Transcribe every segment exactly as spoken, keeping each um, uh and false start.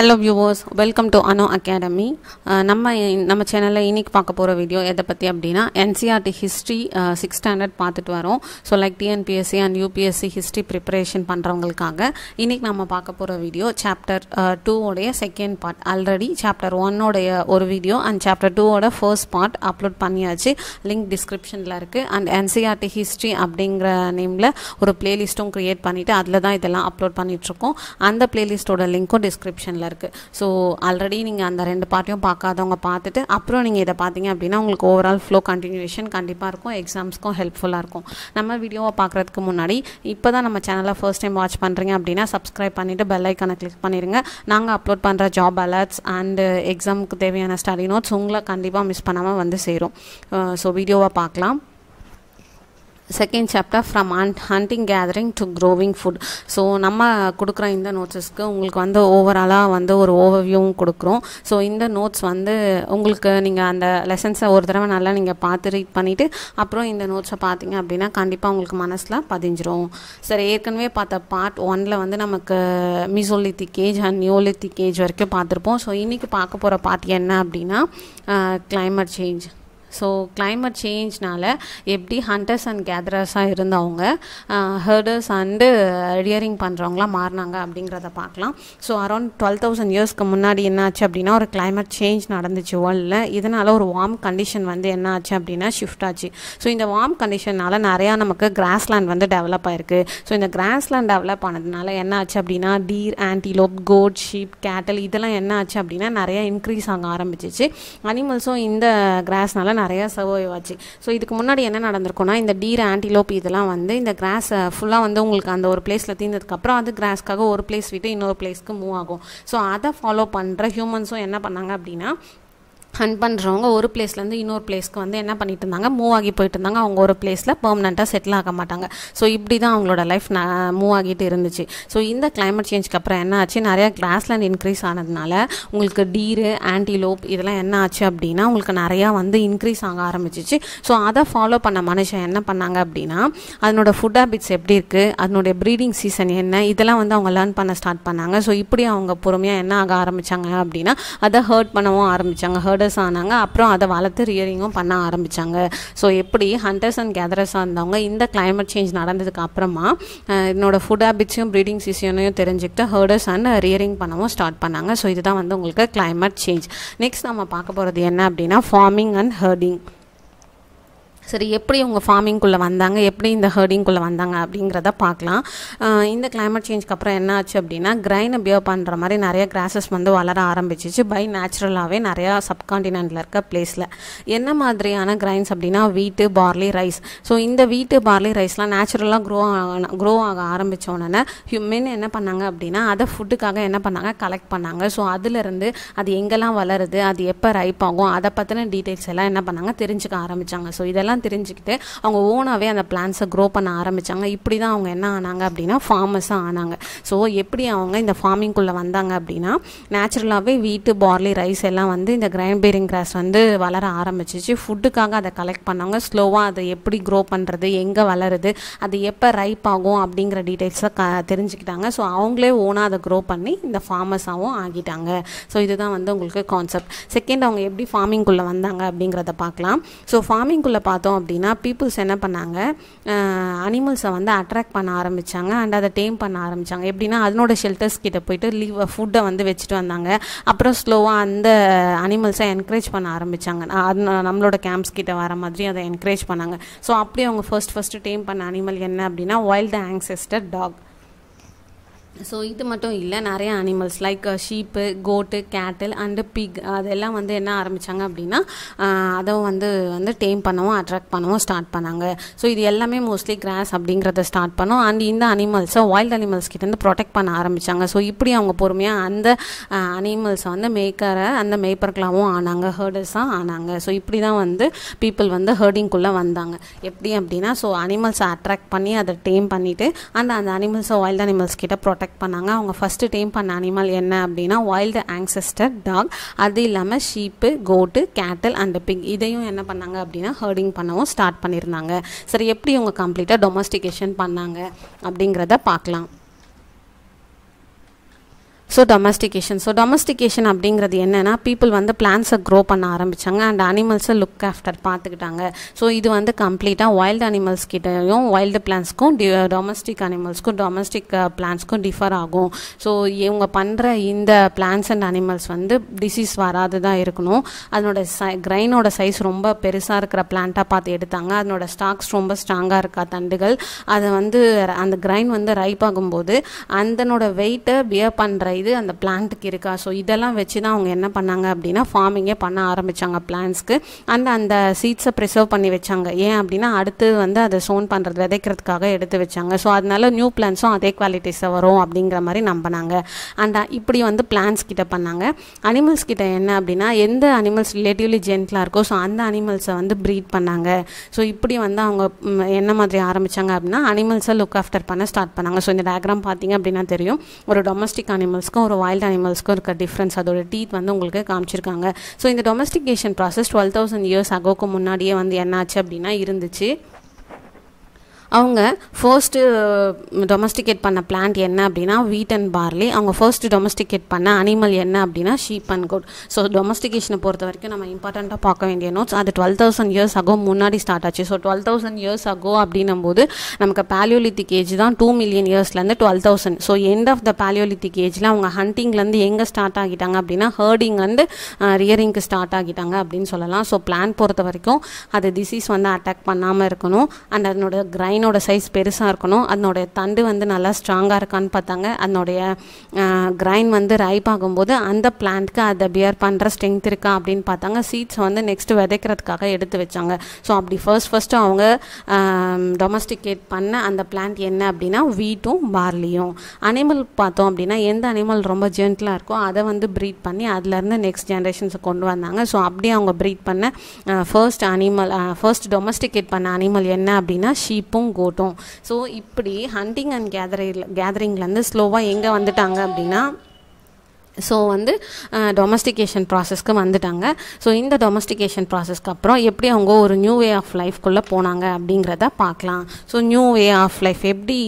Hello viewers, welcome to Anu Academy. Uh, நம்ம நம்ம சேனல்ல இன்னைக்கு பார்க்க போற வீடியோ எதை பத்தி அப்படினா N C E R T history uh, sixth standard பார்த்துட்டு வரோம். So like T N P S C and U P S C history preparation பண்றவங்களுக்காக இன்னைக்கு நம்ம பார்க்க போற வீடியோ chapter two உடைய second part. Already chapter one உடைய ஒரு வீடியோ and chapter two உடைய first part upload பண்ணியாச்சு. Link descriptionல இருக்கு and N C E R T history அப்படிங்கற நேம்ல ஒரு playlistம் create பண்ணிட்டு அதுல தான் இதெல்லாம் upload பண்ணிட்டு இருக்கோம். அந்த playlist ஓட லிங்க்கும் descriptionல இருக்கு. So already நீங்க அந்த ரெண்டு பார்ட்டியும் பார்க்காதவங்க பார்த்துட்டு அப்புறம் நீங்க இத பாத்தீங்க அப்படினா உங்களுக்கு ஓவர் ஆல் flow continuation கண்டிப்பா இருக்கும். எக்ஸாம்ஸ்க்கு ஹெல்ப்ஃபுல்லா இருக்கும். நம்ம வீடியோவை பார்க்கிறதுக்கு முன்னாடி இப்போதான் நம்ம சேனலை ஃபர்ஸ்ட் டைம் வாட்ச் பண்றீங்க அப்படினா subscribe பண்ணிட்டு bell icon-ஐ click பண்ணிருங்க. நாங்க அப்லோட் பண்ற job alerts and எக்ஸாம்க்கு தேவையான study notes உங்களை கண்டிப்பா மிஸ் பண்ணாம வந்து சேரும். So வீடியோவை பார்க்கலாம். Second chapter from hunting gathering to growing food. So நம்ம கொடுக்குற இந்த நோட்ஸ்க்கு உங்களுக்கு வந்து ஓவராலா வந்து ஒரு ஓவர்வியூவும் கொடுக்கிறோம். ஸோ இந்த நோட்ஸ் வந்து உங்களுக்கு நீங்க அந்த லெசன்ஸை ஒரு தடவை நல்லா நீங்க பார்த்து ரீட் பண்ணிட்டு அப்புறம் இந்த நோட்ஸை பார்த்தீங்க அப்படின்னா கண்டிப்பாக உங்களுக்கு மனசில் பதிஞ்சிரும். சரி, ஏற்கனவே பார்த்த பார்ட் ஒன்ல வந்து நமக்கு mesolithic age and neolithic age வரைக்கும் பார்த்துருப்போம். ஸோ இன்னைக்கு பார்க்க போகிற பார்ட் என்ன அப்படின்னா கிளைமேட் சேஞ்ச். ஸோ கிளைமேட் சேஞ்ச்னால எப்படி ஹண்டர்ஸ் அண்ட் கேதரர்ஸாக இருந்தவங்க ஹர்டர்ஸ் அண்டு ரியரிங் பண்ணுறவங்களாம் மாறினாங்க அப்படிங்கிறத பார்க்கலாம். ஸோ அரௌண்ட் டுவெல் தௌசண்ட் இயர்ஸ்க்கு முன்னாடி என்னாச்சு அப்படின்னா ஒரு கிளைமேட் சேஞ்ச் நடந்துச்சு வேர்ல்டில். இதனால் ஒரு வார்ம் கண்டிஷன் வந்து என்ன ஆச்சு அப்படின்னா ஷிஃப்ட் ஆச்சு. ஸோ இந்த வார்ம் கண்டிஷனால் நிறையா நமக்கு கிராஸ்லேண்ட் வந்து டெவலப் ஆயிருக்கு. ஸோ இந்த கிராஸ்லேண்ட் டெவலப் ஆனதுனால என்ன ஆச்சு அப்படின்னா டீர், ஆன்டிலோப், கோட், ஷீப், கேட்டல் இதெல்லாம் என்ன ஆச்சு அப்படின்னா நிறையா இன்க்ரீஸ் ஆக ஆரம்பிச்சிச்சு. அனிமல்ஸும் இந்த கிராஸ்னால நிறைய சர்வைவ் ஆச்சு. ஸோ இதுக்கு முன்னாடி என்ன நடந்திருக்கும்னா இந்த டீர், ஆன்டிலோப் இதெல்லாம் வந்து இந்த கிராஸ் ஃபுல்லாக வந்து உங்களுக்கு அந்த ஒரு பிளேஸில் தீர்ந்ததுக்கப்புறம் அது கிராஸ்க்காக ஒரு பிளேஸ் விட்டு இன்னொரு பிளேஸ்க்கு மூவ் ஆகும். ஸோ அதை ஃபாலோ பண்ணுற ஹியூமன்ஸும் என்ன பண்ணாங்க அப்படின்னா ஹண்ட் பண்ணுறவங்க ஒரு பிளேஸ்லேருந்து இன்னொரு பிளேஸ்க்கு வந்து என்ன பண்ணிட்டு இருந்தாங்க, மூவ் ஆகி போயிட்டு இருந்தாங்க. அவங்க ஒரு பிளேஸில் பெர்மனெண்ட்டாக செட்டில் ஆக மாட்டாங்க. ஸோ இப்படி தான் அவங்களோட லைஃப் மூவ் ஆகிட்டு இருந்துச்சு. ஸோ இந்த கிளைமேட் சேஞ்சுக்கு அப்புறம் என்ன ஆச்சு, நிறையா கிராஸ்லேண்ட் இன்க்ரீஸ் ஆனதுனால உங்களுக்கு டீரு, ஆன்டிலோப் இதெல்லாம் என்ன ஆச்சு அப்படின்னா உங்களுக்கு நிறையா வந்து இன்க்ரீஸ் ஆக ஆரம்பிச்சிச்சு. ஸோ அதை ஃபாலோ பண்ண மனுஷன் என்ன பண்ணாங்க அப்படின்னா அதனோட ஃபுட் ஹேபிட்ஸ் எப்படி இருக்குது, அதனுடைய ப்ரீடிங் சீசன் என்ன இதெல்லாம் வந்து அவங்க லேர்ன் பண்ண ஸ்டார்ட் பண்ணாங்க. ஸோ இப்படி அவங்க பொறுமையாக என்ன ஆக ஆரம்பித்தாங்க அப்படின்னா அதை ஹர்ட் பண்ணவும் ஆரம்பித்தாங்க, ஹர்ட் ஆனாங்க. அப்புறம் அதை வளர்த்து ரியரிங்கும் பண்ண ஆரம்பித்தாங்க. ஸோ எப்படி ஹண்டர்ஸ் அண்ட் கேதரர்ஸாக இருந்தவங்க இந்த கிளைமேட் சேஞ்ச் நடந்ததுக்கு அப்புறமா என்னோட ஃபுட் ஹேபிட்ஸையும் ப்ரீடிங் சீசனையும் தெரிஞ்சுக்கிட்டு ஹர்டர்ஸ் அண்ட் ரியரிங் பண்ணவும் ஸ்டார்ட் பண்ணாங்க. ஸோ இதுதான் வந்து உங்களுக்கு கிளைமேட் சேஞ்ச். நெக்ஸ்ட் நம்ம பார்க்க போகிறது என்ன அப்படின்னா ஃபார்மிங் அண்ட் ஹர்டிங். சரி, எப்படி அவங்க ஃபார்மிங்குள்ளே வந்தாங்க, எப்படி இந்த ஹர்டிங்குள்ளே வந்தாங்க அப்படிங்கிறத பார்க்கலாம். இந்த கிளைமேட் சேஞ்சுக்கு அப்புறம் என்ன ஆச்சு அப்படின்னா கிரைனை பியர் பண்ணுற மாதிரி நிறைய கிராஸஸ் வந்து வளர ஆரம்பிச்சிச்சு பை நேச்சுரலாகவே நிறையா சப்கான்டினென்ட்டில் இருக்க பிளேஸில். என்ன மாதிரியான கிரைன்ஸ் அப்படின்னா வீட்டு, பார்லி, ரைஸ். ஸோ இந்த வீட்டு, பார்லி, ரைஸ்லாம் நேச்சுரலாக க்ரோ க்ரோ ஆக ஆரம்பித்தோடனே ஹியூமன் என்ன பண்ணாங்க அப்படின்னா அதை ஃபுட்டுக்காக என்ன பண்ணாங்க, கலெக்ட் பண்ணாங்க. ஸோ அதுலேருந்து அது எங்கெல்லாம் வளருது, அது எப்போ ரைப் ஆகும் அதை பற்றின டீட்டெயில்ஸ் எல்லாம் என்ன பண்ணாங்க, தெரிஞ்சுக்க ஆரம்பித்தாங்க. ஸோ இதெல்லாம் தெரிஞ்சுக்கிட்டு அவங்க ஓனாவே அந்த பிளான்ட்ஸை க்ரோ பண்ண ஆரம்பிச்சாங்க. இப்படிதான் அவங்க என்ன ஆனாங்க அப்படின்னா ஃபார்மர்ஸா ஆனாங்க. ஸோ எப்படி அவங்க இந்த ஃபார்மிங்குள்ள வந்தாங்க அப்படின்னா நேச்சுரலாகவே வீட்டு, பார்லி, ரைஸ் எல்லாம் வந்து இந்த கிரைன் பேரிங் கிராஸ் வந்து வளர ஆரம்பிச்சிச்சு. ஃபுட்டுக்காக அதை கலெக்ட் பண்ணாங்க. ஸ்லோவாக அதை எப்படி க்ரோ பண்ணுறது, எங்கே வளருது, அது எப்போ ரைப் ஆகும் அப்படிங்கிற டீட்டெயில்ஸை க தெரிஞ்சுக்கிட்டாங்க. ஸோ அவங்களே ஓனாக அதை க்ரோ பண்ணி இந்த ஃபார்மர்ஸாகவும் ஆகிட்டாங்க. ஸோ இதுதான் வந்து உங்களுக்கு கான்செப்ட். செகண்ட், அவங்க எப்படி ஃபார்மிங்குள்ளே வந்தாங்க அப்படிங்கிறத பார்க்கலாம். ஸோ ஃபார்மிங்குள்ளே பார்த்தோம் அப்படின்னா பீப்புள்ஸ் என்ன பண்ணாங்க, அனிமல்ஸை வந்து அட்ராக்ட் பண்ண ஆரம்பித்தாங்க அண்ட் அதை டேம் பண்ண ஆரம்பித்தாங்க. எப்படின்னா அதனோட ஷெல்டர்ஸ் கிட்ட போயிட்டு லீவ் ஃபுட்டை வந்து வச்சுட்டு வந்தாங்க. அப்புறம் ஸ்லோவாக அந்த அனிமல்ஸை என்கரேஜ் பண்ண ஆரம்பித்தாங்க. அது நம்மளோட கேம்ப்ஸ் கிட்ட வர மாதிரி அதை என்கரேஜ் பண்ணாங்க. ஸோ அப்படியே அவங்க ஃபர்ஸ்ட் ஃபர்ஸ்ட்டு டேம் பண்ண அனிமல் என்ன அப்படின்னா வைல்டு ஆன்செஸ்டர் டாக். ஸோ இது மட்டும் இல்லை, நிறைய அனிமல்ஸ் லைக் ஷீப்பு, கோட்டு, கேட்டில் அண்டு பிக் அதெல்லாம் வந்து என்ன ஆரம்பித்தாங்க அப்படின்னா அதை வந்து வந்து டேம் பண்ணவும் அட்ராக்ட் பண்ணவும் ஸ்டார்ட் பண்ணாங்க. ஸோ இது எல்லாமே மோஸ்ட்லி கிராஸ் அப்படிங்கிறத ஸ்டார்ட் பண்ணோம் அண்ட் இந்த அனிமல்ஸை வைல்டு அனிமல்ஸ் கிட்டேருந்து ப்ரொடெக்ட் பண்ண ஆரம்பித்தாங்க. ஸோ இப்படி அவங்க பொறுமையாக அந்த அனிமல்ஸை வந்து மேய்க்கரை அந்த மேய்ப்பர்களாகவும் ஆனாங்க, ஹர்டர்ஸாக ஆனாங்க. ஸோ இப்படி தான் வந்து பீப்புள் வந்து ஹர்டிங்குள்ளே வந்தாங்க. எப்படி அப்படின்னா ஸோ அனிமல்ஸை அட்ராக்ட் பண்ணி அதை டேம் பண்ணிவிட்டு அந்த அந்த அனிமல்ஸை வைல்டு அனிமல்ஸ் கிட்ட ப்ரொடெக்ட் பண்ணாங்க. அவங்க ஃபர்ஸ்ட் டேம் பண்ண அனிமல் என்ன அப்படின்னா வைல்டு ஆன்செஸ்டர் டாக். அது இல்லாமல் ஷீப்பு, கோட்டு, கேட்டல் அண்ட் பிக் இதையும் என்ன பண்ணாங்க அப்படின்னா ஹர்டிங் பண்ணவும் ஸ்டார்ட் பண்ணியிருந்தாங்க. சரி, எப்படி இவங்க கம்ப்ளீட்டாக டொமஸ்டிகேஷன் பண்ணாங்க அப்படிங்கிறத பார்க்கலாம். So domestication. So domestication அப்படிங்கிறது என்னன்னா people வந்து plants grow பண்ண ஆரம்பிச்சாங்க and animals look after பார்த்துக்கிட்டாங்க. So இது வந்து கம்ப்ளீட்டா wild animals கிட்டயும் wild plants க்கும் domestic animals க்கும் domestic plants க்கும் differ ஆகும். So இவங்க பண்ற இந்த plants and animals வந்து disease வராததா இருக்கணும். அதனோட கிரைனோட சைஸ் ரொம்ப பெருசா இருக்கிற பிளான்ட்டா பார்த்து எடுத்தாங்க. அதனோட ஸ்டாக்ஸ் ரொம்ப ஸ்ட்ராங்கா இருக்கா தண்டுகள். அது வந்து அந்த கிரைன் வந்து ரைப் ஆகும்போது அந்தனோட வெயிட்ட பியர் பண்ற இது அந்த பிளான்ட்க்கு இருக்கா. ஸோ இதெல்லாம் வச்சு தான் அவங்க என்ன பண்ணாங்க அப்படின்னா ஃபார்மிங்கே பண்ண ஆரம்பிச்சாங்க பிளான்ட்ஸ்க்கு. அந்த அந்த சீட்ஸை ப்ரிசர்வ் பண்ணி வச்சாங்க. ஏன் அப்படின்னா அடுத்து வந்து அதை சோன் பண்றது விதைக்கிறதுக்காக எடுத்து வச்சாங்க. ஸோ அதனால நியூ பிளான்ட்ஸும் அதே குவாலிட்டிஸை வரும் அப்படிங்கிற மாதிரி நம்பினாங்க. அண்ட் இப்படி வந்து பிளான்ட்ஸ் கிட்ட பண்ணாங்க. அனிமல்ஸ் கிட்ட என்ன அப்படின்னா எந்த அனிமல்ஸ் ரிலேட்டிவ்லி ஜென்டலாக இருக்கோ ஸோ அந்த அனிமல்ஸை வந்து ப்ரீட் பண்ணாங்க. ஸோ இப்படி வந்து அவங்க என்ன மாதிரி ஆரம்பித்தாங்க அப்படின்னா அனிமல்ஸை லுக் ஆஃப்டர் பண்ண ஸ்டார்ட் பண்ணாங்க. ஸோ இந்த டயக்ராம் பார்த்திங்க அப்படின்னா தெரியும் ஒரு டொமஸ்டிக் அனிமல்ஸ்க்கும் ஒரு வைல்ட் அனிமல்ஸ்க்கும் இருக்க டிஃப்ரென்ஸ் அதோட டீத் வந்து உங்களுக்கு காமிச்சிருக்காங்க. ஸோ இந்த domestication process twelve thousand years அகோக்கு முன்னாடியே வந்து என்ன ஆச்சு அப்படின்னா இருந்துச்சு. அவங்க ஃபர்ஸ்ட்டு டொமஸ்டிகேட் பண்ண பிளான்ட் என்ன அப்படின்னா வீட் அண்ட் பார்லி. அவங்க ஃபர்ஸ்ட்டு டொமஸ்டிகேட் பண்ண அனிமல் என்ன அப்படின்னா ஷீப் அண்ட் கோட். ஸோ டொமஸ்டிகேஷனை பொறுத்த வரைக்கும் நம்ம இம்பார்ட்டண்ட்டாக பார்க்க வேண்டிய நோட்ஸ் அது டுவெல் தௌசண்ட் இயர்ஸ் அகோ முன்னாடி ஸ்டார்ட் ஆச்சு. So twelve thousand years ago அப்படின்னும் போது நமக்கு பாலியோலித்திக் ஏஜ் தான் டூ மில்லியன் இயர்ஸ்லேருந்து twelve thousand. So end of the palaeolithic ஏஜில் அவங்க ஹண்டிங்லேருந்து எங்கே ஸ்டார்ட் ஆகிட்டாங்க அப்படின்னா ஹர்டிங் அண்ட் ரியரிங்க்கு ஸ்டார்ட் ஆகிட்டாங்க அப்படின்னு சொல்லலாம். ஸோ பிளான் பொறுத்த வரைக்கும் அது டிசீஸ் வந்து அட்டாக் பண்ணாமல் இருக்கணும் அண்ட் அதனோட கிரைன் என்னோட சைஸ் பெருசாக இருக்கணும். அதனுடைய தண்டு வந்து நல்லா ஸ்ட்ராங்காக இருக்கான்னு பார்த்தாங்க. அதனுடைய கிரைன் வந்து ரைப் ஆகும்போது அந்த பிளான்ட்க்கு அதை பியர் பண்ணுற ஸ்ட்ரென்த் இருக்கா அப்படின்னு பார்த்தாங்க. சீட்ஸ் வந்து நெக்ஸ்ட் விதைக்கிறதுக்காக எடுத்து வச்சாங்க. ஸோ அப்படி ஃபர்ஸ்ட் ஃபஸ்ட்டு அவங்க டொமஸ்டிகேட் பண்ண அந்த பிளான்ட் என்ன அப்படின்னா வீட்டும் பார்லியும். அனிமல் பார்த்தோம் அப்படின்னா எந்த அனிமல் ரொம்ப ஜென்டலாக இருக்கோ அதை வந்து ப்ரீட் பண்ணி அதுலேருந்து நெக்ஸ்ட் ஜென்ரேஷன்ஸை கொண்டு வந்தாங்க. ஸோ அப்படியே அவங்க ப்ரீட் பண்ண ஃபர்ஸ்ட் அனிமல் ஃபர்ஸ்ட் டொமஸ்டிகேட் பண்ண அனிமல் என்ன அப்படின்னா ஷீப்பும் கோட்டும். ஸோ இப்படி ஹண்டிங் அண்ட் கேதரிங் கேதரிங்லேருந்து ஸ்லோவாக எங்கே வந்துட்டாங்க அப்படின்னா ஸோ வந்து டொமஸ்டிகேஷன் ப்ராசஸ்க்கு வந்துட்டாங்க. ஸோ இந்த டொமஸ்டிகேஷன் ப்ராசஸ்க்கு அப்புறம் எப்படி அவங்க ஒரு நியூ வே ஆஃப் லைஃப்குள்ளே போனாங்க அப்படிங்கிறத பார்க்கலாம். So new way of life எப்படி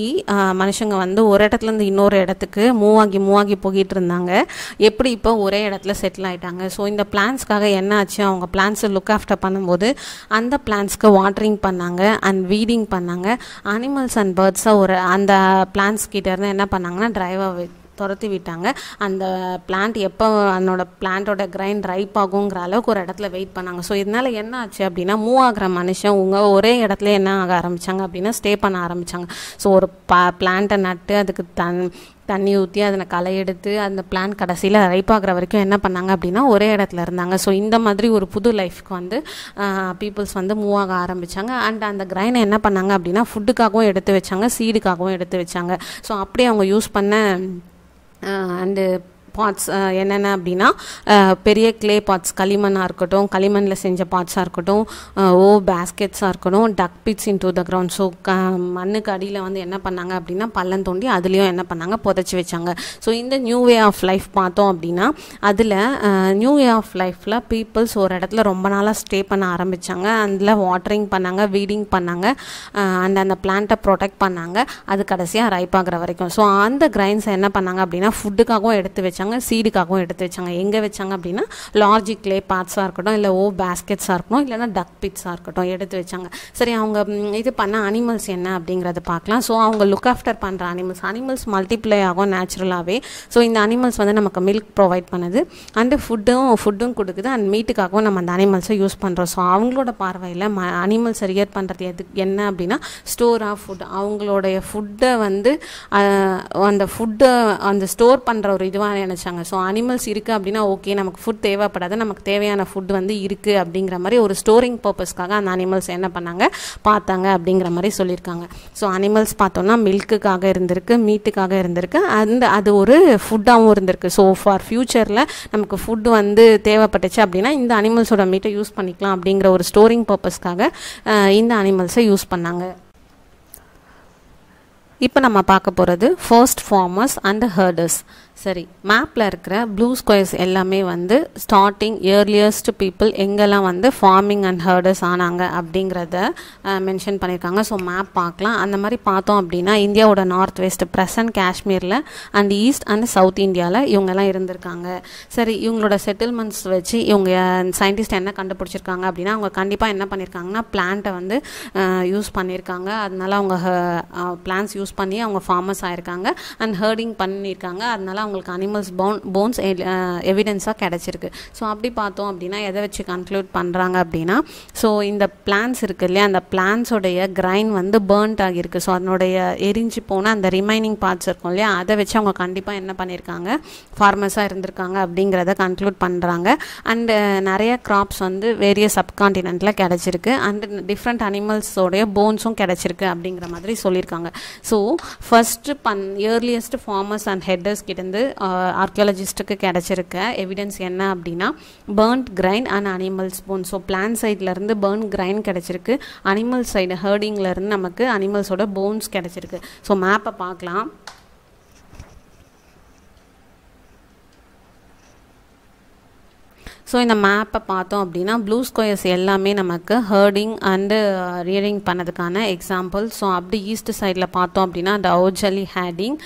மனுஷங்க வந்து ஒரு இடத்துலேருந்து இன்னொரு இடத்துக்கு மூவ் ஆகி மூவ் ஆகி போகிட்டு இருந்தாங்க எப்படி இப்போ ஒரே இடத்துல செட்டில் ஆகிட்டாங்க. ஸோ இந்த பிளான்ஸ்க்காக என்ன ஆச்சு அவங்க பிளான்ஸை லுக் ஆஃப்டர் பண்ணும்போது அந்த பிளான்ஸ்க்கு வாட்டரிங் பண்ணாங்க அண்ட் வீடிங் பண்ணாங்க. அனிமல்ஸ் அண்ட் பேர்ட்ஸை ஒரு அந்த பிளான்ஸ் கிட்டேருந்து என்ன பண்ணாங்கன்னா டிரைவாக துரத்தி விட்டாங்க. அந்த பிளான்ட் எப்போ அதனோட பிளான்ட்டோட கிரைன் ரைப் ஆகுங்கிற அளவுக்கு ஒரு இடத்துல வெயிட் பண்ணாங்க. ஸோ இதனால் என்ன ஆச்சு அப்படின்னா மூவ் ஆகிற மனுஷன் அவங்க ஒரே இடத்துல என்ன ஆக ஆரம்பித்தாங்க அப்படின்னா ஸ்டே பண்ண ஆரம்பித்தாங்க. ஸோ ஒரு பா பிளான்ட்டை நட்டு அதுக்கு தன் தண்ணி ஊற்றி அதனை களை எடுத்து அந்த பிளான் கடைசியில் ரைப்பாகிற வரைக்கும் என்ன பண்ணாங்க அப்படின்னா ஒரே இடத்துல இருந்தாங்க. ஸோ இந்த மாதிரி ஒரு புது லைஃப்க்கு வந்து பீப்புள்ஸ் வந்து மூவ் ஆக ஆரம்பித்தாங்க. அண்ட் அந்த கிரைனை என்ன பண்ணாங்க அப்படின்னா ஃபுட்டுக்காகவும் எடுத்து வச்சாங்க சீடுக்காகவும் எடுத்து வச்சாங்க. ஸோ அப்படியே அவங்க யூஸ் பண்ண அண்டு பாட்ஸ் என்னென்ன அப்படின்னா பெரிய கிளே பாட்ஸ் களிமண்ணாக இருக்கட்டும் களிமண்ணில் செஞ்ச பாட்ஸாக இருக்கட்டும் ஓ பேஸ்கெட்ஸாக இருக்கட்டும் dug pits into the ground. So க மண்ணுக்கு அடியில் வந்து என்ன பண்ணாங்க அப்படின்னா பள்ளம் தோண்டி அதுலேயும் என்ன பண்ணாங்க புதைச்சி வச்சாங்க. ஸோ இந்த நியூ வே ஆஃப் லைஃப் பார்த்தோம் அப்படின்னா அதில் நியூ வே ஆஃப் லைஃப்பில் பீப்புள்ஸ் ஒரு இடத்துல ரொம்ப நாளாக ஸ்டே பண்ண ஆரம்பித்தாங்க. அதில் வாட்டரிங் பண்ணாங்க வீடிங் பண்ணாங்க அண்ட் அந்த பிளான்ட்டை ப்ரொடெக்ட் பண்ணாங்க அது கடைசியாக ரைப் ஆகிற வரைக்கும். ஸோ அந்த கிரைன்ஸை என்ன பண்ணாங்க அப்படின்னா ஃபுட்டுக்காகவும் எடுத்து வச்சாங்க சீடுக்காகவும் எடுத்து வச்சாங்க. எங்கே வச்சாங்க அப்படின்னா லார்ஜ் கிளே பாட்ஸாக இருக்கட்டும் இல்லை ஓ பேஸ்கெட்ஸாக இருக்கட்டும் இல்லைனா டக் பிட்ஸாக இருக்கட்டும் எடுத்து வச்சாங்க. சரி அவங்க இது பண்ண அனிமல்ஸ் என்ன அப்படிங்கிறத பார்க்கலாம். ஸோ அவங்க லுக் ஆஃப்டர் பண்ணுற அனிமல்ஸ் அனிமல்ஸ் மல்டிப்ளை ஆகும் நேச்சுரலாகவே. ஸோ இந்த அனிமல்ஸ் வந்து நமக்கு மில்க் ப்ரொவைட் பண்ணுது அண்டு ஃபுட்டும் ஃபுட்டும் கொடுக்குது அண்ட் மீட்டுக்காகவும் நம்ம அந்த அனிமல்ஸை யூஸ் பண்ணுறோம். ஸோ அவங்களோட பார்வையில் ம அனிமல்ஸை ரியர் பண்ணுறது எது என்ன அப்படின்னா ஸ்டோர் ஆஃப் ஃபுட். அவங்களுடைய ஃபுட்டை வந்து அந்த ஃபுட்டை அந்த ஸ்டோர் பண்ணுற ஒரு இதுவாக நினச்சாங்க. ஸோ அனிமல்ஸ் இருக்குது அப்படின்னா ஓகே நமக்கு ஃபுட் தேவைப்படாது நமக்கு தேவையான ஃபுட் வந்து இருக்குது அப்படிங்கிற மாதிரி ஒரு ஸ்டோரிங் பர்பஸ்க்காக அந்த அனிமல்ஸ் என்ன பண்ணாங்க பார்த்தாங்க அப்படிங்கிற மாதிரி சொல்லியிருக்காங்க. ஸோ அனிமல்ஸ் பார்த்தோம்னா மில்க்குக்காக இருந்திருக்கு மீட்டுக்காக இருந்திருக்கு அந்த அது ஒரு ஃபுட்டாகவும் இருந்திருக்கு. ஸோ ஃபார் ஃபியூச்சரில் நமக்கு ஃபுட் வந்து தேவைப்பட்டுச்சு அப்படின்னா இந்த அனிமல்ஸோட மீட்டை யூஸ் பண்ணிக்கலாம் அப்படிங்கிற ஒரு ஸ்டோரிங் பர்பஸ்க்காக இந்த அனிமல்ஸை யூஸ் பண்ணாங்க. இப்போ நம்ம பார்க்க போகிறது ஃபர்ஸ்ட் ஃபார்மர்ஸ் அண்ட் ஹெர்டர்ஸ். சரி, மேப்பில் இருக்கிற ப்ளூ ஸ்கொயர்ஸ் எல்லாமே வந்து ஸ்டார்டிங் இயர்லியஸ்ட் பீப்புள் எங்கெல்லாம் வந்து ஃபார்மிங் அண்ட் ஹெர்டர்ஸ் ஆனாங்க அப்படிங்கிறத மென்ஷன் பண்ணியிருக்காங்க. ஸோ மேப் பார்க்கலாம். அந்த மாதிரி பார்த்தோம் அப்படின்னா இந்தியாவோட நார்த் வெஸ்ட் ப்ரெசன்ட் காஷ்மீரில் அண்ட் ஈஸ்ட் அண்ட் சவுத் இந்தியாவில் இவங்கெல்லாம் இருந்திருக்காங்க. சரி, இவங்களோட செட்டில்மெண்ட்ஸ் வச்சு இவங்க சயின்டிஸ்ட் என்ன கண்டுபிடிச்சிருக்காங்க அப்படின்னா அவங்க கண்டிப்பாக என்ன பண்ணியிருக்காங்கன்னா பிளான்ட்டை வந்து யூஸ் பண்ணியிருக்காங்க. அதனால அவங்க பிளான்ஸ் யூஸ் பண்ணி அவங்க ஃபார்மர்ஸ் ஆகியிருக்காங்க அண்ட் ஹெர்டிங் பண்ணியிருக்காங்க. அதனால அவங்களுக்கு அனிமல்ஸ் போன் போன்ஸ் எவிடென்ஸாக கிடச்சிருக்கு. ஸோ அப்படி பார்த்தோம் அப்படின்னா எதை வச்சு கன்க்ளூட் பண்ணுறாங்க அப்படின்னா ஸோ இந்த பிளான்ஸ் இருக்குது இல்லையா, அந்த பிளான்ஸோடைய கிரைன் வந்து பேர்ன்ட் ஆகியிருக்கு. ஸோ அதனுடைய எரிஞ்சு போனால் அந்த ரிமைனிங் பார்ட்ஸ் இருக்கும் இல்லையா, அதை வச்சு அவங்க கண்டிப்பாக என்ன பண்ணியிருக்காங்க ஃபார்மர்ஸாக இருந்திருக்காங்க அப்படிங்கிறத கன்க்ளூட் பண்ணுறாங்க. அண்டு நிறைய கிராப்ஸ் வந்து வேரிய சப்கான்டினென்ட்டில் கிடச்சிருக்கு அண்டு டிஃப்ரெண்ட் அனிமல்ஸோடைய போன்ஸும் கிடச்சிருக்கு அப்படிங்கிற மாதிரி சொல்லியிருக்காங்க. ஸோ ஃபஸ்ட்டு பண் இயர்லியஸ்ட் ஃபார்மர்ஸ் அண்ட் ஹெட்டர்ஸ் கிட்டேருந்து ஆர்கியாலஜிஸ்ட்டுக்கு கிடச்சிருக்க எவிடன்ஸ் என்ன அப்படின்னா burnt grain and animals bone. So plant சைட்லேருந்து பேர்ன்ட் கிரைன் கிடச்சிருக்கு, அனிமல் சைடு ஹர்டிங்லேருந்து நமக்கு அனிமல்ஸோட போன்ஸ் கிடச்சிருக்கு. ஸோ மேப்பை பார்க்கலாம். ஸோ இந்த மேப்பை பார்த்தோம் அப்படின்னா ப்ளூ ஸ்கொயர்ஸ் எல்லாமே நமக்கு ஹர்டிங் அண்டு ரியரிங் பண்ணதுக்கான எக்ஸாம்பிள். ஸோ அப்படி ஈஸ்ட் சைடில் பார்த்தோம் அப்படின்னா Daojali Hading,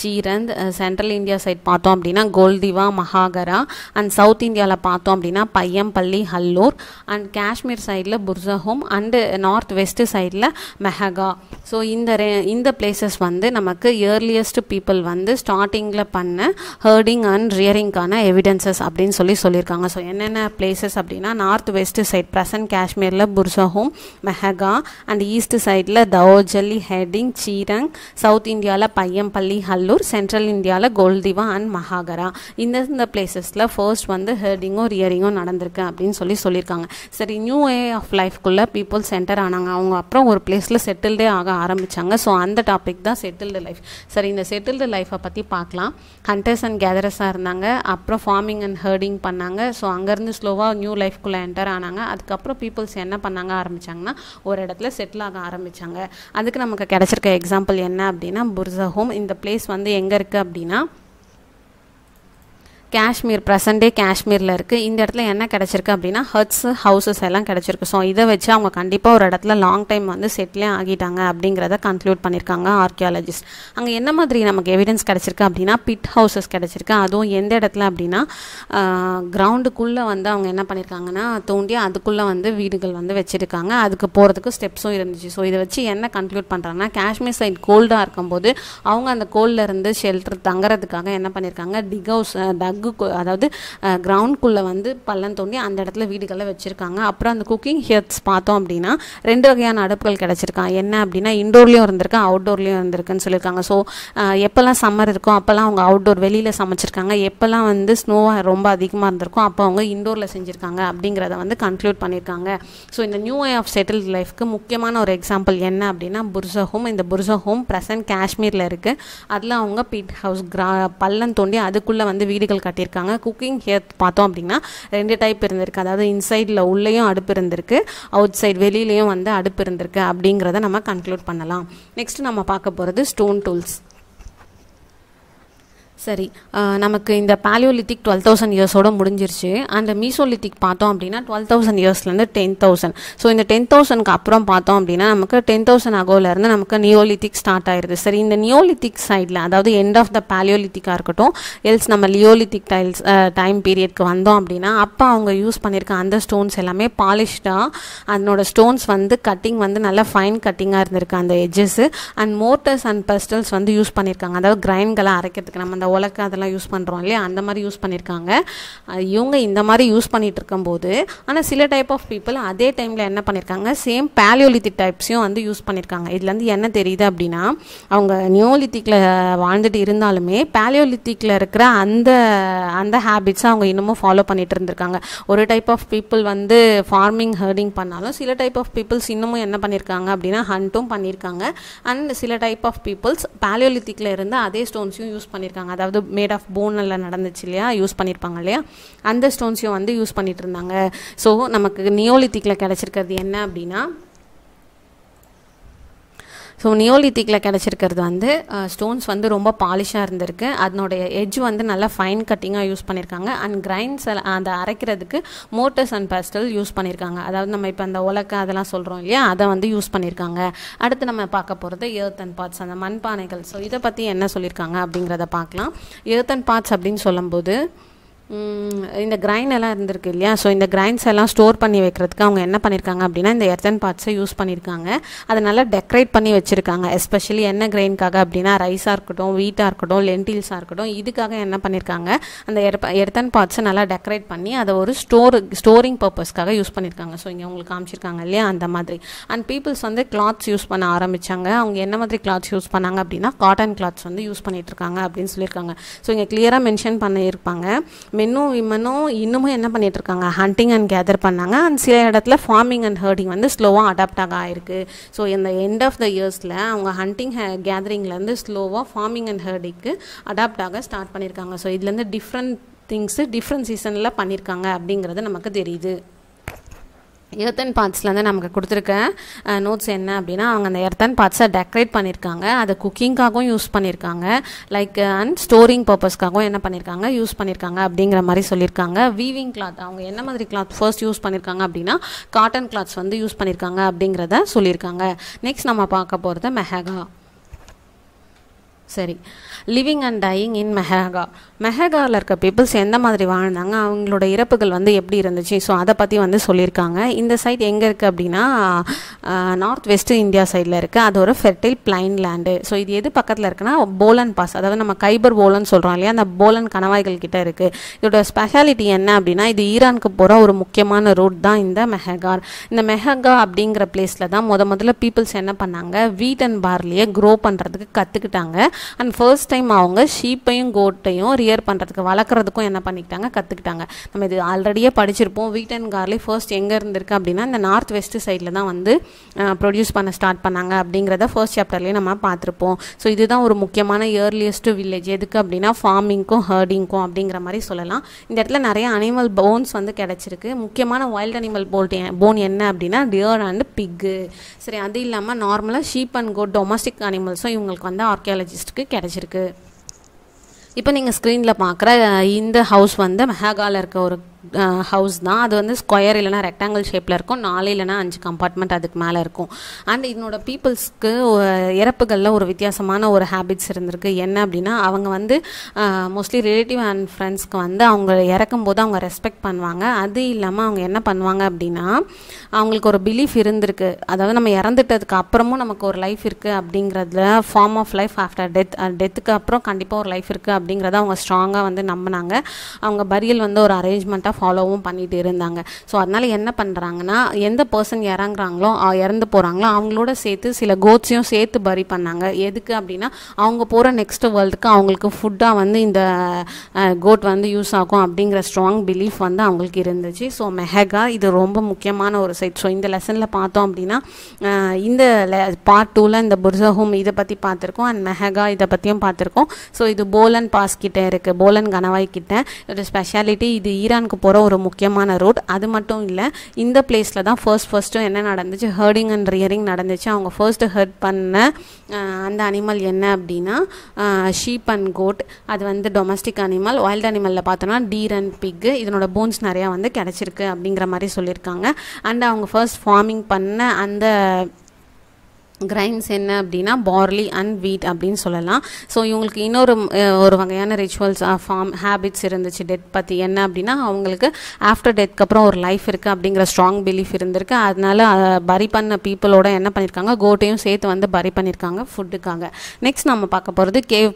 Chirand. Central India side பார்த்தோம் அப்படின்னா கோல்டிவா, மகாகரா. அண்ட் சவுத் இந்தியாவில் பார்த்தோம் அப்படின்னா பையம்பள்ளி, ஹல்லூர். அண்ட் காஷ்மீர் சைடில் புர்சஹோம் அண்டு நார்த் வெஸ்ட்டு சைடில் மெஹகா. ஸோ இந்த இந்த பிளேசஸ் வந்து நமக்கு இயர்லியஸ்ட் பீப்புள் வந்து ஸ்டார்டிங்கில் பண்ண ஹர்டிங் அண்ட் ரியரிங்கான எவிடன்சஸ் அப்படின்னு சொல்லி சொல்லியிருக்காங்க. ஸோ என்னென்ன பிளேசஸ் அப்படின்னா நார்த் வெஸ்ட் சைட் ப்ரெசன்ட் காஷ்மீரில் புர்சஹோம், மெஹகா. அண்ட் ஈஸ்ட் சைடில் தாஜலி ஹெடிங், சீரங். சவுத் இந்தியாவில் பையம்பள்ளி, ஹல்லூர். சென்ட்ரல் இந்தியாவில் கோல்திவா அண்ட் மகாகரா. இந்த இந்த பிளேசஸில் ஃபர்ஸ்ட் வந்து ஹெர்டிங்கும் ரியரிங்கும் நடந்திருக்கு அப்படின்னு சொல்லி சொல்லியிருக்காங்க. சரி, நியூ வே ஆஃப் லைஃப்குள்ளே பீப்புள் சென்டர் ஆனாங்க. அவங்க அப்புறம் ஒரு பிளேஸில் செட்டில்டே ஆக ஆரம்பித்தாங்க. ஸோ அந்த டாபிக் தான் செட்டில்டு லைஃப். சரி, இந்த செட்டில்டு லைஃப்பை பற்றி பார்க்கலாம். ஹண்டர்ஸ் அண்ட் கேதரஸாக இருந்தாங்க, அப்புறம் ஃபார்மிங் அண்ட் ஹெர்டிங் பண்ணாங்க. ஸோ அங்கேருந்து ஸ்லோவாக நியூ லைஃப்குள்ளே என்டர் ஆனாங்க. அதுக்கப்புறம் பீப்புள்ஸ் என்ன பண்ணாங்க ஆரம்பித்தாங்கன்னா ஒரு இடத்துல செட்டில் ஆக ஆரம்பித்தாங்க. அதுக்கு நமக்கு கிடச்சிருக்க எக்ஸாம்பிள் என்ன அப்படின்னா புர்சஹோம். இந்த பிளேஸ் வந்து எங்கே இருக்குது அப்படின்னா காஷ்மீர், ப்ரெசண்டே காஷ்மீரில் இருக்குது. இந்த இடத்துல என்ன கிடச்சிருக்கு அப்படின்னா ஹட்ஸ், ஹவுசஸ் எல்லாம் கிடச்சிருக்கு. ஸோ இதை வச்சு அவங்க கண்டிப்பாக ஒரு இடத்துல லாங் டைம் வந்து செட்டிலே ஆகிட்டாங்க அப்படிங்கிறத கன்க்ளூட் பண்ணியிருக்காங்க ஆர்கியாலஜிஸ்ட். அங்கே என்ன மாதிரி நமக்கு எவிடன்ஸ் கிடச்சிருக்கு அப்படின்னா பிட் ஹவுசஸ் கிடச்சிருக்கு. அதுவும் எந்த இடத்துல அப்படின்னா கிரவுண்டுக்குள்ளே வந்து அவங்க என்ன பண்ணியிருக்காங்கன்னா தோண்டி அதுக்குள்ளே வந்து வீடுகள் வந்து வச்சுருக்காங்க. அதுக்கு போகிறதுக்கு ஸ்டெப்ஸும் இருந்துச்சு. ஸோ இதை வச்சு என்ன கன்க்ளூட் பண்ணுறாங்கன்னா காஷ்மீர் சைட் கோல்டாக இருக்கும்போது அவங்க அந்த கோல்டிலேருந்து ஷெல்டர் தங்குறதுக்காக என்ன பண்ணியிருக்காங்க டிக் ஹவுஸ், அதாவது கிரவுண்ட்குள்ளே வந்து பள்ளம் தோண்டி அந்த இடத்துல வீடுகளை வச்சுருக்காங்க. அப்புறம் அந்த குக்கிங் ஹெர்த்ஸ் பார்த்தோம் அப்படின்னா ரெண்டு வகையான அடுப்புகள் கிடச்சிருக்காங்க. என்ன அப்படின்னா இன்டோர்லேயும் இருந்திருக்கு, அவுட்டோர்லேயும் இருந்திருக்குன்னு சொல்லியிருக்காங்க. ஸோ எப்போல்லாம் சம்மர் இருக்கோ அப்போல்லாம் அவங்க அவுட்டோர் வெளியில் சமைச்சிருக்காங்க, எப்போல்லாம் வந்து ஸ்னோவாக ரொம்ப அதிகமாக இருந்திருக்கும் அப்போ அவங்க இன்டோரில் செஞ்சுருக்காங்க அப்படிங்கிறத வந்து கன்க்ளூட் பண்ணியிருக்காங்க. ஸோ இந்த நியூ வே ஆஃப் செட்டில் லைஃப்க்கு முக்கியமான ஒரு எக்ஸாம்பிள் என்ன அப்படின்னா புர்சஹோம். இந்த புர்சஹோம் ப்ரெசன்ட் காஷ்மீரில் இருக்குது. அதில் அவங்க பீட் ஹவுஸ், கிரா பள்ளம் தோண்டி அதுக்குள்ளே வந்து வீடுகள் கட்டியிருக்காங்க. குக்கிங் ஹெர்த் பார்த்தோம் அப்படின்னா ரெண்டு டைப் இருந்திருக்கு, அதாவது இன்சைடில் உள்ளேயும் அடுப்பு இருந்திருக்கு, அவுட் சைட் வெளியிலையும் வந்து அடுப்பு இருந்திருக்கு அப்படிங்கிறத நம்ம கன்க்ளூட் பண்ணலாம். நெக்ஸ்ட் நம்ம பார்க்க போகிறது ஸ்டோன் டூல்ஸ். சரி, நமக்கு இந்த பேலியோலித்திக் டுவெல் தௌசண்ட் இயர்ஸோடு முடிஞ்சிருச்சு. அந்த மீசோலித்திக் பார்த்தோம் அப்படின்னா டுவெல் தௌசண்ட் இயர்ஸ்லேருந்து டென் தௌசண்ட். ஸோ இந்த டென் தௌசண்ட்க்கு அப்புறம் பார்த்தோம் அப்படின்னா நமக்கு டென் தௌசண்ட் அகோவிலேருந்து நமக்கு நியோலித்திக் ஸ்டார்ட் ஆயிடுது. சரி, இந்த நியோலித்திக் சைடில், அதாவது எண்ட் ஆஃப் த பேலியோலித்திக்காக இருக்கட்டும், எல்ஸ் நம்ம லியோலித்திக் டைல்ஸ் டைம் பீரியட்க்கு வந்தோம் அப்படின்னா அப்போ அவங்க யூஸ் பண்ணியிருக்க அந்த ஸ்டோன்ஸ் எல்லாமே பாலிஷ்டாக, அதனோட ஸ்டோன்ஸ் வந்து கட்டிங் வந்து நல்லா ஃபைன் கட்டிங்காக இருந்திருக்கு அந்த edges. And mortars and pestles வந்து யூஸ் பண்ணியிருக்காங்க, அதாவது கிரைண்ட்களை அரைக்கிறதுக்கு நம்ம அந்த உலக்கு அதெல்லாம் யூஸ் பண்ணுறோம் இல்லையா, அந்த மாதிரி யூஸ் பண்ணியிருக்காங்க. இவங்க இந்த மாதிரி யூஸ் பண்ணிகிட்டு இருக்கும்போது ஆனால் சில டைப் ஆஃப் பீப்புள் அதே டைமில் என்ன பண்ணியிருக்காங்க சேம் பேலியோலித்திக் டைப்ஸையும் வந்து யூஸ் பண்ணியிருக்காங்க. இதுலேருந்து என்ன தெரியுது அப்படின்னா அவங்க நியோலித்திக்கில் வாழ்ந்துட்டு இருந்தாலுமே பேலியோலித்திக்கில் இருக்கிற அந்த அந்த ஹேபிட்ஸை அவங்க இன்னமும் ஃபாலோ பண்ணிகிட்டு இருந்திருக்காங்க. ஒரு டைப் ஆஃப் பீப்புள் வந்து ஃபார்மிங் ஹெர்டிங் பண்ணாலும் சில டைப் ஆஃப் பீப்புள்ஸ் இன்னமும் என்ன பண்ணியிருக்காங்க அப்படின்னா ஹண்ட்டும் பண்ணியிருக்காங்க. அண்ட் சில டைப் ஆஃப் பீப்புள்ஸ் பேலியோலித்திக்கில் இருந்து அதே ஸ்டோன்ஸையும் யூஸ் பண்ணியிருக்காங்க, அதாவது மேட் ஆஃப் போனில் நடந்துச்சு இல்லையா யூஸ் பண்ணியிருப்பாங்க இல்லையா, அந்த ஸ்டோன்ஸையும் வந்து யூஸ் பண்ணிட்டு இருந்தாங்க. ஸோ நமக்கு நியோலித்திக்கில் கிடச்சிருக்கிறது என்ன அப்படின்னா So Neolithic la kedachirukkiradhu vandu stones vandu romba polish a irundirukku adnoda edge vandu nalla fine cutting a use pannirukanga and grinds and arakkiradhukku mortars and pestle use pannirukanga adhaavadhu nama ipa andha olaka adala solrrom illaya adha vandu use pannirukanga adutha nama paaka poradhu earth and parts and manpanigal so idha pathi enna sollirukanga abingrada paakalam earth and parts appdin solumbodhu இந்த grain எல்லாம் இருந்திருக்கு இல்லையா so இந்த grains எல்லாம் store பண்ணி வைக்கிறதுக்கு அவங்க என்ன பண்ணியிருக்காங்க அப்படின்னா இந்த எர்த்தன் பார்ட்ஸை யூஸ் பண்ணியிருக்காங்க அதை நல்லா டெக்கரேட் பண்ணி வச்சுருக்காங்க எஸ்பெஷலி என்ன கிரைனுக்காக அப்படின்னா ரைஸாக இருக்கட்டும் வீட்டாக இருக்கட்டும் லென்டில்ஸாக இருக்கட்டும் இதுக்காக என்ன பண்ணியிருக்காங்க அந்த எர்த்தன் பார்ட்ஸை நல்லா டெக்கரேட் பண்ணி அதை ஒரு ஸ்டோர் ஸ்டோரிங் பர்பஸ்க்காக யூஸ் பண்ணியிருக்காங்க ஸோ இங்கே அவங்களுக்கு காமிச்சிருக்காங்க இல்லையா அந்த மாதிரி அண்ட் பீப்புள்ஸ் வந்து கிளாத்ஸ் யூஸ் பண்ண ஆரம்பித்தாங்க அவங்க என்ன மாதிரி கிளாத்ஸ் யூஸ் பண்ணாங்க அப்படின்னா காட்டன் கிளாத்ஸ் வந்து யூஸ் பண்ணிகிட்ருக்காங்க அப்படின்னு சொல்லியிருக்காங்க ஸோ இங்கே கிளியராக மென்ஷன் பண்ணியிருப்பாங்க மென்னும் விமனும் இன்னமும் என்ன பண்ணிட்டு இருக்காங்க ஹண்டிங் அண்ட் கேதர் பண்ணாங்க அண்ட் சில இடத்துல ஃபார்மிங் அண்ட் ஹர்டிங் வந்து ஸ்லோவாக அடாப்ட் ஆக ஆயிருக்கு ஸோ இந்த எண்ட் ஆஃப் த இயர்ஸில் அவங்க ஹண்டிங் கேதரிங்லேருந்து ஸ்லோவாக ஃபார்மிங் அண்ட் ஹர்டிங்க்கு அடாப்ட் ஆக ஸ்டார்ட் பண்ணியிருக்காங்க ஸோ இதுலேருந்து டிஃப்ரெண்ட் திங்ஸு டிஃப்ரெண்ட் சீசனில் பண்ணியிருக்காங்க அப்படிங்கிறது நமக்கு தெரியுது எர்த் அண்ட் பார்ட்ஸ்லேருந்து நமக்கு கொடுத்துருக்க நோட்ஸ் என்ன அப்படின்னா அவங்க அந்த எர்த் அண்ட் பார்ட்ஸை டெக்கரேட் பண்ணியிருக்காங்க அதை குக்கிங்காகவும் யூஸ் பண்ணியிருக்காங்க லைக் அண்ட் ஸ்டோரிங் பர்பஸ்க்காகவும் என்ன பண்ணியிருக்காங்க யூஸ் பண்ணியிருக்காங்க அப்படிங்கிற மாதிரி சொல்லியிருக்காங்க வீவிங் கிளாத் அவங்க என்ன மாதிரி கிளாத் ஃபர்ஸ்ட் யூஸ் பண்ணியிருக்காங்க அப்படின்னா காட்டன் கிளாத்ஸ் வந்து யூஸ் பண்ணியிருக்காங்க அப்படிங்கிறத சொல்லியிருக்காங்க நெக்ஸ்ட் நம்ம பார்க்க போகிறது மெஹகா சரி living and dying in Mehrgarh மெஹகாவில் இருக்க பீப்புள்ஸ் எந்த மாதிரி வாழ்ந்தாங்க அவங்களோட இறப்புகள் வந்து எப்படி இருந்துச்சு ஸோ அதை பற்றி வந்து சொல்லியிருக்காங்க இந்த சைட் எங்கே இருக்குது அப்படின்னா நார்த் வெஸ்ட் இந்தியா சைடில் இருக்குது அது ஒரு ஃபெர்டைல் பிளைன் லேண்டு ஸோ இது எது பக்கத்தில் இருக்குன்னா போலன் பாஸ் அதாவது நம்ம கைபர் போலன் சொல்கிறோம் இல்லையா அந்த போலன் கணவாய்கள் கிட்டே இருக்குது இதோட ஸ்பெஷாலிட்டி என்ன அப்படின்னா இது ஈரானுக்கு போகிற ஒரு முக்கியமான ரூட் தான் இந்த மெஹகார் இந்த மெஹகா அப்படிங்கிற பிளேஸில் தான் முத முதல்ல பீப்புள்ஸ் என்ன பண்ணாங்க வீட் அண்ட் பார்லியை க்ரோ பண்ணுறதுக்கு கற்றுக்கிட்டாங்க அண்ட் ஃபர்ஸ்ட் டைம் அவங்க ஷீப்பையும் கோட்டையும் ரியர் பண்ணுறதுக்கு வளர்க்குறதுக்கும் என்ன பண்ணிக்கிட்டாங்க கற்றுக்கிட்டாங்க நம்ம இது ஆல்ரெடியே படிச்சிருப்போம் வீட் அண்ட் கார்லி ஃபர்ஸ்ட் எங்கே இருந்திருக்கு அப்படின்னா இந்த நார்த் வெஸ்ட் சைடில் தான் வந்து ப்ரொடியூஸ் பண்ண ஸ்டார்ட் பண்ணாங்க அப்படிங்கிறத ஃபர்ஸ்ட் சாப்டர்லேயே நம்ம பார்த்துருப்போம் ஸோ இதுதான் ஒரு முக்கியமான இயர்லியஸ்ட்டு வில்லேஜ் எதுக்கு அப்படின்னா ஃபார்மிங்க்கும் ஹர்டிங்க்கும் அப்படிங்கிற மாதிரி சொல்லலாம் இந்த இடத்துல நிறைய அனிமல் போன்ஸ் வந்து கிடச்சிருக்கு முக்கியமான வைல்ட் அனிமல் போல்ட் போன் என்ன அப்படின்னா டியர் அண்ட் பிக்கு சரி அது இல்லாமல் நார்மலாக ஷீப் அண்ட் கோட் டொமஸ்டிக் அனிமல்ஸும் இவங்களுக்கு வந்து ஆர்கியாலஜி கிடைச்சிருக்கு இப்போ நீங்கள் ஸ்க்ரீனில் பார்க்குற இந்த ஹவுஸ் வந்து மெஹகாவில் இருக்க ஒரு ஹவுஸ் தான் அது வந்து ஸ்கொயர் இல்லைனா ரெக்டாங்கிள் ஷேப்பில் இருக்கும் நாலு இல்லைனா அஞ்சு கம்பார்ட்மெண்ட் அதுக்கு மேலே இருக்கும் அண்ட் இதனோட பீப்புள்ஸ்க்கு இறப்புகளில் ஒரு வித்தியாசமான ஒரு ஹேபிட்ஸ் இருந்திருக்கு என்ன அப்படின்னா அவங்க வந்து மோஸ்ட்லி ரிலேட்டிவ் அண்ட் ஃப்ரெண்ட்ஸ்க்கு வந்து அவங்க இறக்கும்போது அவங்க ரெஸ்பெக்ட் பண்ணுவாங்க அது இல்லாமல் அவங்க என்ன பண்ணுவாங்க அப்படின்னா அவங்களுக்கு ஒரு பிலீஃப் இருந்திருக்கு அதாவது நம்ம இறந்துட்டதுக்கு அப்புறமும் நமக்கு ஒரு லைஃப் இருக்குது அப்படிங்கிறதுல form of life after death டெத்துக்கு அப்புறம் கண்டிப்பாக ஒரு லைஃப் இருக்குது அப்படிங்கிறத அவங்க ஸ்ட்ராங்காக வந்து நம்பினாங்க அவங்க பரியல் வந்து ஒரு அரேஞ்ச்மெண்ட்டாக ஃபாலோவும் பண்ணிட்டு இருந்தாங்க ஸோ அதனால என்ன பண்ணுறாங்கன்னா எந்த பர்சன் இறங்குறாங்களோ இறந்து போகிறாங்களோ அவங்களோட சேர்த்து சில கோட்ஸையும் சேர்த்து பரி பண்ணாங்க எதுக்கு அப்படின்னா அவங்க போகிற நெக்ஸ்ட் வேர்ல்டுக்கு அவங்களுக்கு ஃபுட்டாக வந்து இந்த கோட் வந்து யூஸ் ஆகும் அப்படிங்கிற ஸ்ட்ராங் பிலீஃப் வந்து அவங்களுக்கு இருந்துச்சு ஸோ மெஹகா இது ரொம்ப முக்கியமான ஒரு சைட் ஸோ இந்த லெசனில் பார்த்தோம் அப்படின்னா இந்த பார்ட் டூவில் இந்த புர்சஹோம் இதை பற்றி பார்த்துருக்கோம் அண்ட் மெஹகா இதை பற்றியும் பார்த்துருக்கோம் ஸோ இது போலன் பாஸ் கிட்டே இருக்குது போலன் கணவாய் கிட்ட ஒரு ஸ்பெஷாலிட்டி இது ஈரானுக்கு போகிற ஒரு முக்கியமான ரோட் அது மட்டும் இல்லை இந்த பிளேஸில் தான் ஃபர்ஸ்ட் ஃபர்ஸ்ட்டு என்ன நடந்துச்சு ஹர்டிங் அண்ட் ரியரிங் நடந்துச்சு அவங்க ஃபர்ஸ்ட்டு ஹர்ட் பண்ண அந்த அனிமல் என்ன அப்படின்னா ஷீப் அண்ட் கோட் அது வந்து டொமஸ்டிக் அனிமல் வைல்ட் அனிமலில் பார்த்தோன்னா டீர் அண்ட் பிக்கு இதனோட போன்ஸ் நிறையா வந்து கிடச்சிருக்கு அப்படிங்கிற மாதிரி சொல்லியிருக்காங்க அண்ட் அவங்க ஃபர்ஸ்ட் ஃபார்மிங் பண்ண அந்த கிரைன்ஸ் என்ன அப்படின்னா பார்லி அண்ட் வீட் அப்படின்னு சொல்லலாம் ஸோ இவங்களுக்கு இன்னொரு ஒரு வகையான ரிச்சுவல்ஸ் ஃபார்ம் ஹேபிட்ஸ் இருந்துச்சு டெத் பற்றி என்ன அப்படின்னா அவங்களுக்கு ஆஃப்டர் டெத்துக்கு அப்புறம் ஒரு லைஃப் இருக்குது அப்படிங்கிற ஸ்ட்ராங் பிலீஃப் இருந்திருக்கு அதனால் பரி பண்ண பீப்புளோட என்ன பண்ணியிருக்காங்க கோட்டையும் சேர்த்து வந்து பரி பண்ணியிருக்காங்க ஃபுட்டுக்காக நெக்ஸ்ட் நம்ம பார்க்க போகிறது கேவ்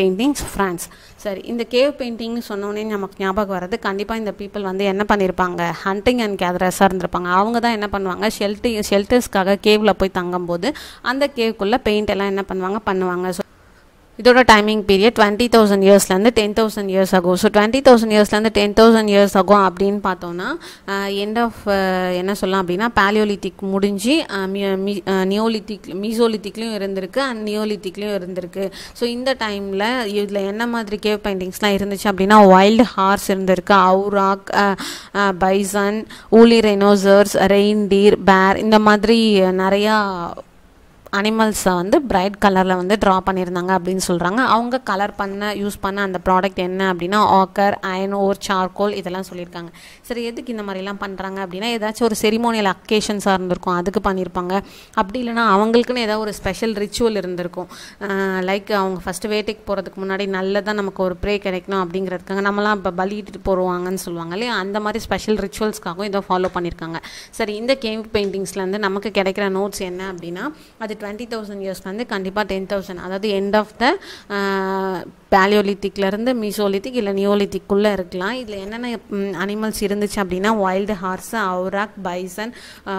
பெயிண்டிங்ஸ் ஃப்ரான்ஸ் சரி இந்த கேவ் பெயிண்டிங்னு சொன்னோடனே நமக்கு ஞாபகம் வர்றது கண்டிப்பாக இந்த பீப்புள் வந்து என்ன பண்ணியிருப்பாங்க ஹண்டிங் அண்ட் கேதரஸாக இருந்திருப்பாங்க அவங்க தான் என்ன பண்ணுவாங்க ஷெல்டி ஷெல்டர்ஸ்க்காக கேவில் போய் தங்கும்போது அந்த கேவ்க்குள்ளே பெயிண்ட் எல்லாம் என்ன பண்ணுவாங்க பண்ணுவாங்க ஸோ இதோட டைமிங் பீரியட் டுவெண்ட்டி தௌசண்ட் இயர்ஸ்லேருந்து டென் தௌசண்ட் இயர்ஸ் ஆகும் ஸோ டுவெண்ட்டி தௌசண்ட் இயர்ஸ்லேருந்து டென் தௌசண்ட் இயர்ஸ் ஆகும் அப்படின்னு பார்த்தோன்னா எண்ட் ஆஃப் என்ன சொல்லலாம் அப்படின்னா பேலியோலித்திக் முடிஞ்சு நியோலித்திக் மீசோலித்திக்லையும் இருந்திருக்கு அண்ட் நியோலித்திக்லையும் இருந்திருக்கு ஸோ இந்த டைமில் இதில் என்ன மாதிரி கேவ் பெயிண்டிங்ஸ்லாம் இருந்துச்சு அப்படின்னா வைல்டு ஹார்ஸ் இருந்திருக்கு அவுராக் பைசன் ஊலி ரெனோசர்ஸ் ரெயின்டீர் பேர் இந்த மாதிரி நிறையா animals வந்து bright colorல வந்து draw பண்ணிருந்தாங்க அப்படினு சொல்றாங்க. அவங்க கலர் பண்ண யூஸ் பண்ண அந்த product என்ன அப்படினா ochre, iron ore, charcoal இதெல்லாம் சொல்லிருக்காங்க. சரி எதுக்கு இந்த மாதிரி எல்லாம் பண்றாங்க அப்படினா ஏதாச்சும் ஒரு ceremonial occasions ஆ இருந்திருக்கும் அதுக்கு பண்ணிருப்பாங்க. அப்படி இல்லனா அவங்களுக்குனே ஏதாவது ஒரு special ritual இருந்திருக்கும். லைக் அவங்க first வேட்டைக்கு போறதுக்கு முன்னாடி நல்லதா நமக்கு ஒரு prey கிடைக்கணும் அப்படிங்கிறதுக்காக நம்மலாம் பலியிட்டு போறவாங்கன்னு சொல்வாங்கல அந்த மாதிரி special rituals காக இத follow பண்ணிருக்காங்க. சரி இந்த cave paintingsல இருந்து நமக்கு கிடைக்கிற notes என்ன அப்படினா அது twenty thousand years வந்து கண்டிப்பா ten thousand அதாவது end of the Paleolithicல இருந்து Mesolithic இல்ல Neolithic குள்ள இருக்கலாம். இதுல என்னென்ன animals இருந்துச்சு அப்படினா wild horse, auroch, bison,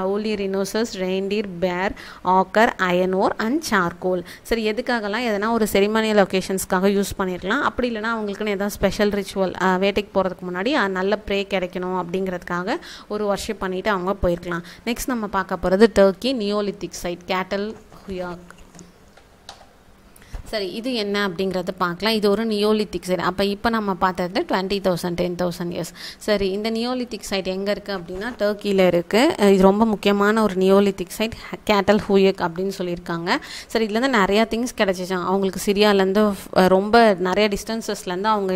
woolly rhinoceros, reindeer, bear, ochre, iron ore and charcoal. சரி எதுக்காகலாம் எதனா ஒரு ceremonial occasions-க்காக யூஸ் பண்ணிரலாம். அப்படி இல்லனா அவங்களுக்கு ஏதாவது special ritual வேட்டைக்கு போறதுக்கு முன்னாடி நல்ல prey கிடைக்கணும் அப்படிங்கிறதுக்காக ஒரு worship பண்ணிட்டு அவங்க போயிரலாம். நெக்ஸ்ட் நம்ம பார்க்க போறது Turkey Neolithic site Çatalhöyük. சரி இது என்ன அப்படிங்கறத பார்க்கலாம். இது ஒரு நியோலித்திக் சைட். அப்ப இப்போ நம்ம பார்த்தது twenty thousand ten thousand years. சரி இந்த நியோலித்திக் சைட் எங்க இருக்கு அப்படினா டர்க்கில இருக்கு. இது ரொம்ப முக்கியமான ஒரு நியோலித்திக் சைட் Çatalhöyük அப்படினு சொல்லிருக்காங்க. சரி இதுல இருந்து நிறைய திங்ஸ் கிடைச்சிச்சாம். அவங்களுக்கு சிரியால இருந்து ரொம்ப நிறைய டிஸ்டன்सेसல இருந்து அவங்க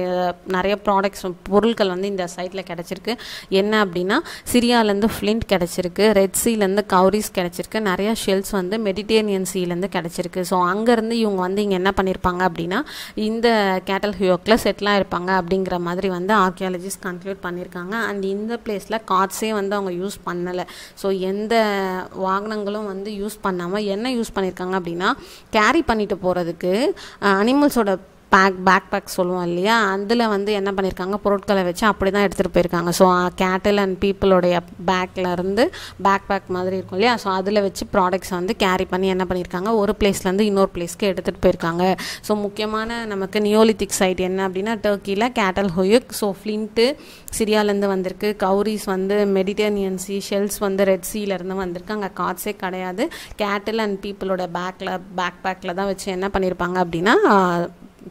நிறைய ப்ராடக்ட்ஸ் பொருட்கள் வந்து இந்த சைட்ல கிடைச்சிருக்கு. என்ன அப்படினா சிரியால இருந்து ஃப்ளின்ட் கிடைச்சிருக்கு, ரெட் சீல இருந்து கௌரிஸ் கிடைச்சிருக்கு, நிறைய ஷெல்ஸ் வந்து மெடிட்டரேனியன் சீல இருந்து கிடைச்சிருக்கு. சோ அங்க இருந்து இவங்க வந்து என்ன பண்ணிருப்பாங்க அப்படினா இந்த Çatalhöyükல செட்டில் ஆயிருப்பாங்க அப்படிங்கற மாதிரி வந்து ஆர்க்கியாலஜிஸ்ட் கன்க்ளூட் பண்ணிருக்காங்க. அண்ட் இந்த பிளேஸ்ல கார்ட்ஸே வந்து அவங்க யூஸ் பண்ணல. சோ எந்த வாகனங்களும் வந்து யூஸ் பண்ணாம என்ன யூஸ் பண்ணிருக்காங்க அப்படினா கேரி பண்ணிட்டு போறதுக்கு அனிமல்ஸோட பேக் பேக் பேக் சொல்லுவோம் இல்லையா அதில் வந்து என்ன பண்ணியிருக்காங்க பொருட்களை வச்சு அப்படி தான் எடுத்துகிட்டு போயிருக்காங்க. ஸோ கேட்டல் அண்ட் பீப்புளோடைய பேக்கில் இருந்து பேக் பேக் மாதிரி இருக்கும் இல்லையா ஸோ அதில் வச்சு ப்ராடக்ட்ஸ் வந்து கேரி பண்ணி என்ன பண்ணியிருக்காங்க ஒரு பிளேஸ்லேருந்து இன்னொரு பிளேஸ்க்கு எடுத்துகிட்டு போயிருக்காங்க. ஸோ முக்கியமான நமக்கு நியோலித்திக் சைட் என்ன அப்படின்னா டர்க்கியில் Çatalhöyük. ஸோ ஃப்ளின்ட்டு சிரியாலேருந்து வந்திருக்கு, கௌரிஸ் வந்து மெடிட்டரேனியன் சீ, ஷெல்ஸ் வந்து ரெட் சீலேருந்து வந்திருக்கு. அங்கே கார்ட்ஸே கிடையாது. கேட்டல் அண்ட் பீப்புளோட பேக்கில் பேக் பேக்கில் தான் வச்சு என்ன பண்ணியிருப்பாங்க அப்படின்னா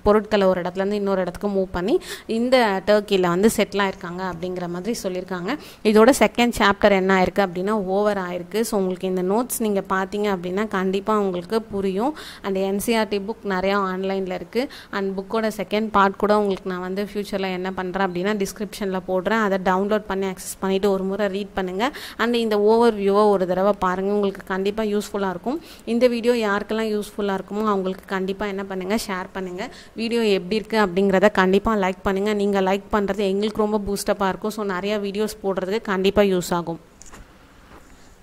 பொருட்களை ஒரு இடத்துல இருந்து இன்னொரு இடத்துக்கு மூவ் பண்ணி இந்த டர்க்கியில் வந்து செட்டில் ஆயிருக்காங்க அப்படிங்கிற மாதிரி சொல்லியிருக்காங்க. இதோட செகண்ட் சாப்டர் என்ன ஆயிருக்கு அப்படின்னா ஓவர் ஆயிருக்கு. ஸோ உங்களுக்கு இந்த நோட்ஸ் நீங்கள் பார்த்தீங்க அப்படின்னா கண்டிப்பாக உங்களுக்கு புரியும். அண்ட் என்சிஆர்டி புக் நிறையா ஆன்லைனில் இருக்குது. அண்ட் புக்கோட செகண்ட் பார்ட் கூட உங்களுக்கு நான் வந்து ஃபியூச்சரில் என்ன பண்ணுறேன் அப்படின்னா டிஸ்கிரிப்ஷனில் போடுறேன். அதை டவுன்லோட் பண்ணி ஆக்சஸ் பண்ணிவிட்டு ஒரு முறை ரீட் பண்ணுங்கள். அண்ட் இந்த ஓவர் வியூவை ஒரு தடவை பாருங்கள். உங்களுக்கு கண்டிப்பாக யூஸ்ஃபுல்லாக இருக்கும். இந்த வீடியோ யாருக்கெல்லாம் யூஸ்ஃபுல்லாக இருக்குமோ அவங்களுக்கு கண்டிப்பாக என்ன பண்ணுங்கள் ஷேர் பண்ணுங்கள். வீடியோ எப்படி இருக்குது அப்படிங்கிறத கண்டிப்பாக லைக் பண்ணுங்கள். நீங்கள் லைக் பண்ணுறது எங்களுக்கு ரொம்ப பூஸ்டப்பாக இருக்கும். ஸோ நிறையா வீடியோஸ் போடுறதுக்கு கண்டிப்பாக யூஸ் ஆகும்.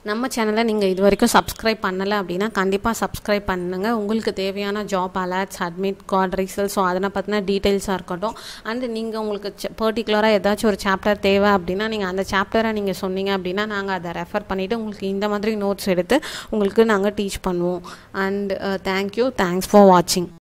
நம்ம சேனலை நீங்கள் இது வரைக்கும் சப்ஸ்கிரைப் பண்ணலை அப்படின்னா கண்டிப்பாக சப்ஸ்கிரைப் பண்ணுங்கள். உங்களுக்கு தேவையான job alerts, admit card results so அதனை பற்றின டீட்டெயில்ஸாக இருக்கட்டும். அண்டு நீங்கள் உங்களுக்கு பர்டிகுலராக ஏதாச்சும் ஒரு சாப்டர் தேவை அப்படின்னா நீங்கள் அந்த சாப்டரை நீங்கள் சொன்னீங்க அப்படின்னா நாங்கள் அதை ரெஃபர் பண்ணிவிட்டு உங்களுக்கு இந்த மாதிரி நோட்ஸ் எடுத்து உங்களுக்கு நாங்கள் டீச் பண்ணுவோம். And thank you. தேங்க்ஸ் ஃபார் வாட்சிங்.